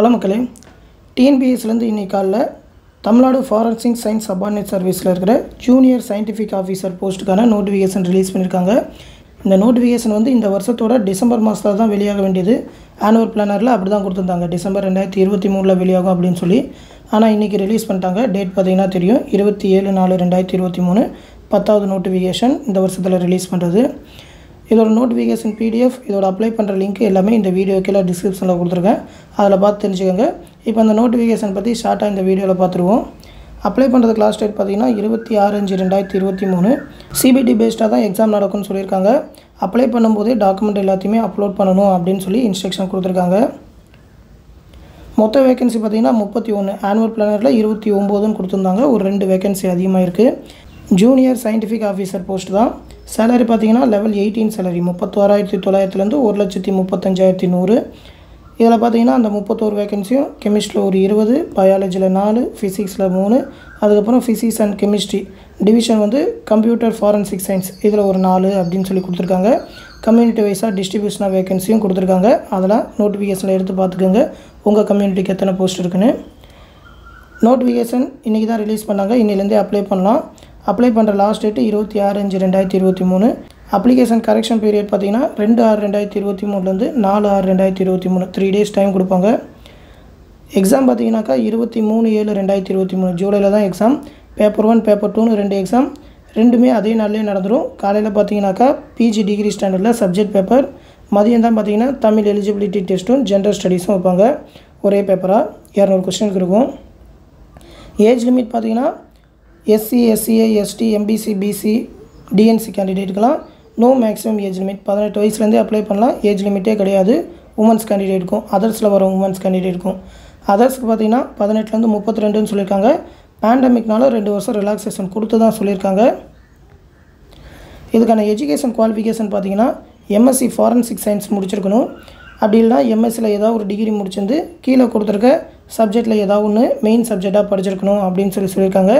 Hello மக்களே, டிஎன்பிஎஸ்சிலேருந்து இன்றைக்கி காலைல தமிழ்நாடு ஃபாரன்சிக் சயின்ஸ் சப்பார்டினேட் சர்வீஸில் இருக்கிற ஜூனியர் சயின்டிஃபிக் ஆஃபீஸர் போஸ்ட்டுக்கான நோட்டிஃபிகேஷன் ரிலீஸ் பண்ணியிருக்காங்க. இந்த நோட்டிஃபிகேஷன் வந்து இந்த வருஷத்தோட டிசம்பர் மாதத்தில் தான் வெளியாக வேண்டியது. ஆனுவல் பிளானரில் அப்படி தான் கொடுத்துருந்தாங்க, டிசம்பர் 2023 வெளியாகும் அப்படின்னு சொல்லி. ஆனால் இன்றைக்கி ரிலீஸ் பண்ணிட்டாங்க. டேட் பார்த்திங்கன்னா தெரியும், 27/4/2023 10வது நோட்டிஃபிகேஷன் இந்த வருஷத்தில் ரிலீஸ் பண்ணுறது. இதோட நோட்டிஃபிகேஷன் PDF, இதோட அப்ளை பண்ணுற லிங்க் எல்லாமே இந்த வீடியோ கீழே டிஸ்கிரிப்ஷனில் கொடுத்துருக்கேன், அதில் பார்த்து தெரிஞ்சுக்கோங்க. இப்போ இந்த நோட்டிஃபிகேஷன் பற்றி ஷார்ட்டாக இந்த வீடியோவில் பார்த்துருவோம். அப்ளை பண்ணுறதுக்கு லாஸ்ட் டேட் பார்த்திங்கன்னா 26/5/2023. CBT பேஸ்டாக தான் எக்ஸாம் நடக்கும்னு சொல்லியிருக்காங்க. அப்ளை பண்ணும்போதே டாக்குமெண்ட் எல்லாத்தையுமே அப்லோட் பண்ணணும் அப்படின்னு சொல்லி இன்ஸ்ட்ரக்ஷன் கொடுத்துருக்காங்க. மொத்த வேகன்சி பார்த்திங்கன்னா 31, ஆனுவல் பிளானரில் 29ன்னு கொடுத்துருந்தாங்க. ஒரு 2 வேகன்சி அதிகமாக இருக்குது. ஜூனியர் சயின்டிஃபிக் ஆஃபீஸர் போஸ்ட் தான். சேலரி பார்த்திங்கன்னா லெவல் 18 சேலரி 36,900லேருந்து 1,35,100. இதில் பார்த்திங்கன்னா அந்த 31 வேகன்சியும் கெமிஸ்ட்ரியில் ஒரு 20, பயாலஜியில் 4, ஃபிசிக்ஸில் 3, அதுக்கப்புறம் ஃபிசிக்ஸ் அண்ட் கெமிஸ்ட்ரி டிவிஷன் வந்து கம்ப்யூட்டர் ஃபாரன்சிக் சயின்ஸ் இதில் ஒரு 4 அப்படின்னு சொல்லி கொடுத்துருக்காங்க. கம்யூனிட்டி வைஸாக டிஸ்ட்ரிபியூஷனாக வேகன்சியும் கொடுத்துருக்காங்க. அதெல்லாம் நோட்டிஃபிகேஷனில் எடுத்து பார்த்துக்கோங்க, உங்கள் கம்யூனிட்டிக்கு எத்தனை போஸ்ட் இருக்குன்னு. நோட்டிஃபிகேஷன் இன்றைக்கி தான் ரிலீஸ் பண்ணாங்க, இன்னிலேருந்தே அப்ளை பண்ணலாம். அப்ளை பண்ணுற last date 26/5/2023. Application correction period பார்த்திங்கன்னா 2/6/2023 4/6/2023 3 days டைம் கொடுப்பாங்க. எக்ஸாம் பார்த்திங்கனாக்கா 23/7/2023 ஜூலையில் தான் எக்ஸாம். பேப்பர் 1, பேப்பர் 2ன்னு 2 எக்ஸாம், ரெண்டுமே அதே நாள்லேயே நடந்துடும். காலையில் பார்த்திங்கனாக்கா PG டிகிரி ஸ்டாண்டர்டில் சப்ஜெக்ட் பேப்பர், மதியம் தான் பார்த்திங்கன்னா தமிழ் எலிஜிபிலிட்டி டெஸ்ட்டும் ஜென்ரல் ஸ்டடீஸும் வைப்பாங்க. ஒரே பேப்பராக 200 கொஸ்டினுக்கு இருக்கும். ஏஜ் லிமிட் பார்த்திங்கன்னா SC, SCA, ST, MBC, BC, DNC கேண்டிடேட்டுக்கெலாம் நோ மேக்ஸிமம் ஏஜ் லிமிட். 18 வயசுலேருந்தே அப்ளை பண்ணலாம், ஏஜ் லிமிட்டே கிடையாது. உமன்ஸ் கேண்டிடேட்டுக்கும் அதர்ஸில் வர உமன்ஸ் கேண்டிடேட்டுக்கும் அதர்ஸ்க்கு பார்த்திங்கன்னா 18லேருந்து 32ன்னு சொல்லியிருக்காங்க. பேண்டமிக்னால 2 வருஷம் ரிலாக்ஸேஷன் கொடுத்து தான் சொல்லியிருக்காங்க. இதுக்கான எஜுகேஷன் குவாலிஃபிகேஷன் பார்த்திங்கன்னா MSc ஃபாரன்சிக் சயின்ஸ் முடிச்சிருக்கணும். அப்படி இல்லைனா MSCயில் ஏதாவது ஒரு டிகிரி முடிச்சிருந்து கீழே கொடுத்துருக்க சப்ஜெக்டில் ஏதாவது ஒன்று மெயின் சப்ஜெக்டாக படிச்சிருக்கணும் அப்படின்னு சொல்லியிருக்காங்க.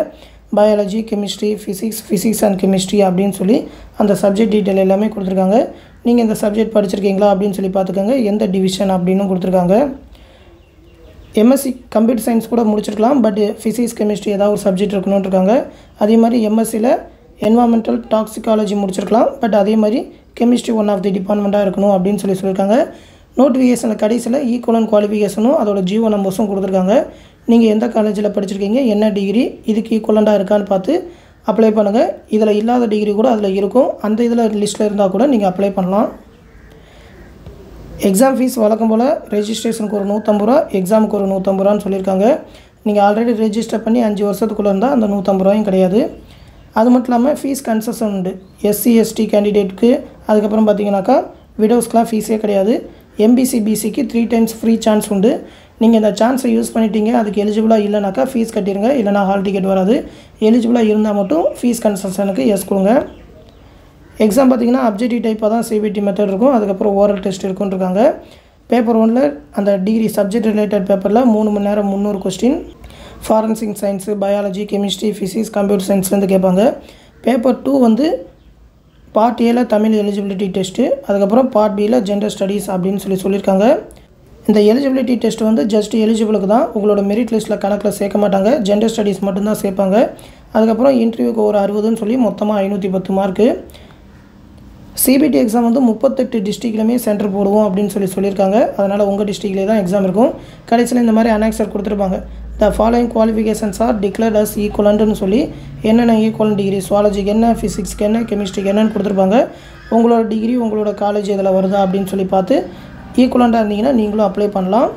Biology, chemistry, physics and chemistry அப்படின்னு சொல்லி அந்த சப்ஜெக்ட் டீட்டெயில் எல்லாமே கொடுத்துருக்காங்க. நீங்கள் இந்த சப்ஜெக்ட் படிச்சிருக்கீங்களா அப்படின்னு சொல்லி பார்த்துக்கோங்க. எந்த டிவிஷன் அப்படின்னு கொடுத்துருக்காங்க. MSc கம்ப்யூட்டர் சயின்ஸ் கூட முடிச்சிருக்கலாம், பட் ஃபிசிக்ஸ் கெமிஸ்ட்ரி ஏதாவது ஒரு சப்ஜெக்ட் இருக்கணும்னு இருக்காங்க. அதே மாதிரி MSCயில் என்வாரன்மெண்டல் டாக்ஸிகாலஜி முடிச்சிருக்கலாம், பட் அதே மாதிரி கெமிஸ்ட்ரி 1 ஆஃப் தி டிபார்ட்மெண்ட்டாக இருக்கணும் அப்படின்னு சொல்லி சொல்லியிருக்காங்க. நோட்டிஃபிகேஷனில் கடைசியில் ஈக்குவலன் குவாலிஃபிகேஷனும் அதோட ஜீவோ நம்பர்ஸும் கொடுத்துருக்காங்க. நீங்கள் எந்த காலேஜில் படிச்சிருக்கீங்க, என்ன டிகிரி, இதுக்கு ஈக்குவலண்டாக இருக்கான்னு பார்த்து அப்ளை பண்ணுங்கள். இதில் இல்லாத டிகிரி கூட அதில் இருக்கும், அந்த இதில் லிஸ்ட்டில் இருந்தால் கூட நீங்கள் அப்ளை பண்ணலாம். எக்ஸாம் ஃபீஸ் வழக்கம் போல் ரெஜிஸ்ட்ரேஷனுக்கு ஒரு 150 ரூபா, எக்ஸாமுக்கு ஒரு 150 ரூபான்னு சொல்லியிருக்காங்க. நீங்கள் ஆல்ரெடி ரெஜிஸ்டர் பண்ணி 5 வருஷத்துக்குள்ளே இருந்தால் அந்த 150 ரூபாயும் கிடையாது. அது மட்டும் இல்லாமல் ஃபீஸ் கன்செஷன் உண்டு. SC, ST கேண்டிடேட்டுக்கு, அதுக்கப்புறம் பார்த்தீங்கன்னாக்கா விடோஸ்க்கெலாம் ஃபீஸே கிடையாது. MBC, BCக்கு 3 times ஃப்ரீ சான்ஸ் உண்டு. நீங்கள் இந்த சான்ஸை யூஸ் பண்ணிட்டீங்க, அதுக்கு எலிஜிபிளாக இல்லைனாக்கா ஃபீஸ் கட்டிடுங்க, இல்லைனா ஹால் டிக்கெட் வராது. எலிஜிபிளாக இருந்தால் மட்டும் ஃபீஸ் கன்சல்ஷனுக்கு எஸ் கொடுங்க. எக்ஸாம் பார்த்திங்கன்னா அப்ஜெக்டிவ் டைப்பாக தான் CBT மெத்தட் இருக்கும், அதுக்கப்புறம் ஓரல் டெஸ்ட் இருக்குன்னு இருக்காங்க. பேப்பர் 1ல் அந்த டிகிரி சப்ஜெக்ட் ரிலேட்டட் பேப்பரில் 3 மணி நேரம் 300 question forensic science, biology, chemistry, physics, computer சயின்ஸ்லேருந்து கேட்பாங்க. பேப்பர் 2 வந்து part A Tamil eligibility test, அதுக்கப்புறம் பார்ட் B ஜெண்டர் ஸ்டடீஸ் அப்படின்னு சொல்லியிருக்காங்க. இந்த எலிஜிபிலிட்டி டெஸ்ட் வந்து ஜஸ்ட் எலிஜிபிளுக்கு தான், உங்களோட மெரிட் லிஸ்ட்டில் கணக்கில் சேர்க்க மாட்டாங்க, ஜெண்டர் ஸ்டடீஸ் மட்டும்தான் சேர்ப்பாங்க. அதுக்கப்புறம் இன்டர்வியூக்கு ஒரு 60ன்னு சொல்லி மொத்தமாக 510 மார்க்கு. CBT எக்ஸாம் வந்து 38 டிஸ்ட்ரிக்ட்லையுமே சென்டர் போடுவோம் அப்படின்னு சொல்லியிருக்காங்க. அதனால் உங்கள் டிஸ்ட்ரிக்ட்லேயே தான் எக்ஸாம் இருக்கும். கடைசியில் இந்த மாதிரி அனெக்ஸர் கொடுத்துருப்பாங்க. The following qualifications are declared as ஈக்குவலன்ட்னு சொல்லி என்னென்ன ஈக்குவல் டிகிரி, சுவாலஜிக்கு என்ன, ஃபிசிக்ஸ்க்கு என்ன, கெமிஸ்ட்ரிக்கு என்னன்னு கொடுத்துருப்பாங்க. உங்களோட டிகிரி, உங்களோட காலேஜ் இதில் வருதா அப்படின்னு சொல்லி பார்த்து ஈக்குவலண்டாக இருந்தீங்கன்னா நீங்களும் அப்ளை பண்ணலாம்.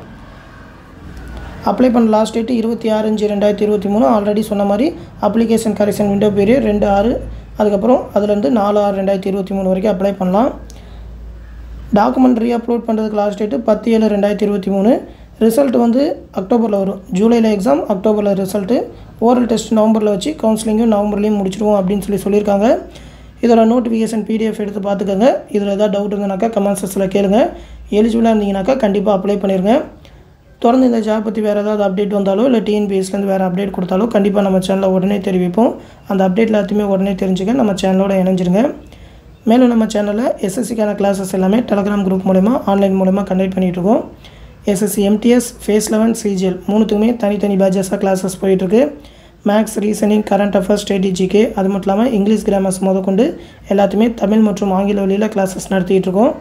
அப்ளை பண்ண லாஸ்ட் டேட்டு 26/5/2023. ஆல்ரெடி சொன்ன மாதிரி அப்ளிகேஷன் கரெக்ஷன் விண்டோ பீரியட் 2/6, அதுக்கப்புறம் அதுலேருந்து 4/6/2023 வரைக்கும் அப்ளை பண்ணலாம். டாக்குமெண்ட் ரீஅப்லோட் பண்ணுறதுக்கு லாஸ்ட் டேட்டு 10/7/2023. ரிசல்ட் வந்து அக்டோபரில் வரும். ஜூலையில் எக்ஸாம், அக்டோபரில் ரிசல்ட்டு. ஓரல் டெஸ்ட் நவம்பரில் வச்சு கவுன்சிலிங்கும் நவம்பர்லேயும் முடிச்சிடுவோம் அப்படின்னு சொல்லியிருக்காங்க. இதோட நோட்டிஃபிகேஷன் PDF எடுத்து பார்த்துக்கோங்க. இதில் ஏதாவது டவுட் இருந்ததுனாக்கா கமெண்ட் செக்ஷனில் கேளுங்க. எலிஜிபிளாக இருந்தீங்கனாக்கா கண்டிப்பாக அப்ளை பண்ணிடுங்க. தொடர்ந்து இந்த ஜாப் பற்றி வேறு ஏதாவது அப்டேட் வந்தாலோ, இல்லை TNPSCலேருந்து வேறு அப்டேட் கொடுத்தாலோ கண்டிப்பாக நம்ம சேனலில் உடனே தெரிவிப்போம். அந்த அப்டேட் எல்லாத்தையுமே உடனே தெரிஞ்சுக்க நம்ம சேனலோட இணைஞ்சிருங்க. மேலும் நம்ம சேனலில் SSCக்கான கிளாஸஸ் எல்லாமே Telegram குரூப் மூலமா, ஆன்லைன் மூலமாக கண்டக்ட் பண்ணிகிட்ருக்கோம். SSC MTS Phase 11 CGL மூணுத்துக்குமே தனி பேட்சஸாக கிளாஸஸ் போயிட்டுருக்கு. மேக்ஸ், ரீசனிங், கரண்ட் அஃபேர்ஸ், ஸ்ட்ராட்டஜிக்கு அது மட்டும் இல்லாமல் இங்கிலீஷ் கிராமர்ஸ் முதற்கொண்டு எல்லாத்தையுமே தமிழ் மற்றும் ஆங்கில வழியில் கிளாஸஸ் நடத்திட்டுருக்கோம்.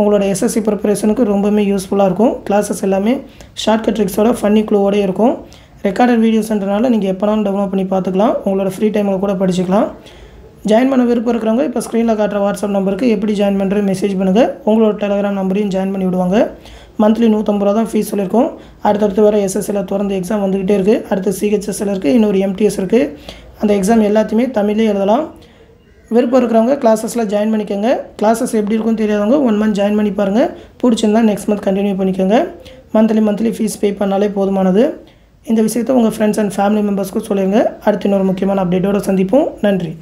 உங்களோட SSC ப்ரிப்பரேஷனுக்கு ரொம்பவுமே யூஸ்ஃபுல்லாக இருக்கும். கிளாஸஸ் எல்லாமே ஷார்ட்கட் ட்ரிக்ஸோட ஃபன்னி க்ளூவோடய இருக்கும். ரெக்கார்டட் வீடியோஸ்ன்றனால நீங்கள் எப்போனாலும் டவுன்லோட் பண்ணி பார்த்துக்கலாம். உங்களோட ஃப்ரீ டைமில் கூட படிச்சுக்கலாம். ஜாயின் பண்ண விருப்பம் இருக்கிறவங்க இப்போ ஸ்க்ரீனில் காட்டுற வாட்ஸ்அப் நம்பருக்கு எப்படி ஜாயின் பண்ணுறது மெசேஜ் பண்ணுங்கள். உங்களோட டெலகிராம் நம்பரையும் ஜாயின் பண்ணி விடுவாங்க. மந்த்லி 150 ரூபா தான் ஃபீஸ் சொல்லியிருக்கோம். அடுத்தடுத்து வர SSCல தொடர்ந்து எக்ஸாம் வந்துக்கிட்டே இருக்குது. அடுத்து CHSL இருக்குது, இன்னொரு MTS இருக்குது. அந்த எக்ஸாம் எல்லாத்தையுமே தமிழ்லேயே எழுதலாம். விருப்பம் இருக்கிறவங்க கிளாஸஸில் ஜாயின் பண்ணிக்கோங்க. கிளாஸஸ் எப்படி இருக்குன்னு தெரியாதவங்க 1 மந்த் ஜாயின் பண்ணி பாருங்கள். பிடிச்சிருந்தா நெக்ஸ்ட் மந்த் கண்டினியூ பண்ணிக்கோங்க. மந்த்லி ஃபீஸ் பே பண்ணாலே போதுமானது. இந்த விஷயத்தை உங்கள் ஃப்ரெண்ட்ஸ் அண்ட் ஃபேமிலி மெம்பர்ஸ்க்கு சொல்லிடுங்க. அடுத்து இன்னொரு முக்கியமான அப்டேட்டோடு சந்திப்போம். நன்றி.